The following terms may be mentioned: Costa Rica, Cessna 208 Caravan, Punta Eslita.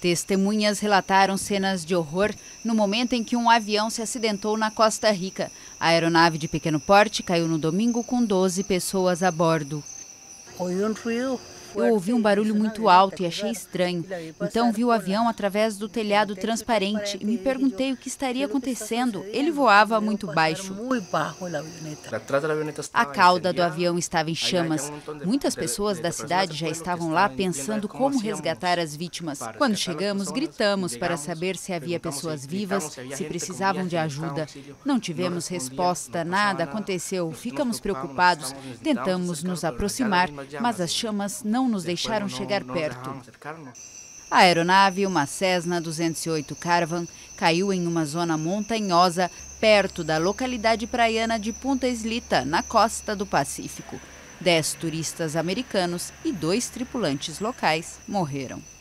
Testemunhas relataram cenas de horror no momento em que um avião se acidentou na Costa Rica. A aeronave de pequeno porte caiu no domingo com 12 pessoas a bordo. Eu ouvi um barulho muito alto e achei estranho. Então vi o avião através do telhado transparente e me perguntei o que estaria acontecendo. Ele voava muito baixo. A cauda do avião estava em chamas. Muitas pessoas da cidade já estavam lá pensando como resgatar as vítimas. Quando chegamos, gritamos para saber se havia pessoas vivas, se precisavam de ajuda. Não tivemos resposta, nada aconteceu. Ficamos preocupados, tentamos nos aproximar, mas as chamas não nos deixaram chegar perto. A aeronave, uma Cessna 208 Caravan, caiu em uma zona montanhosa perto da localidade praiana de Punta Eslita, na costa do Pacífico. 10 turistas americanos e 2 tripulantes locais morreram.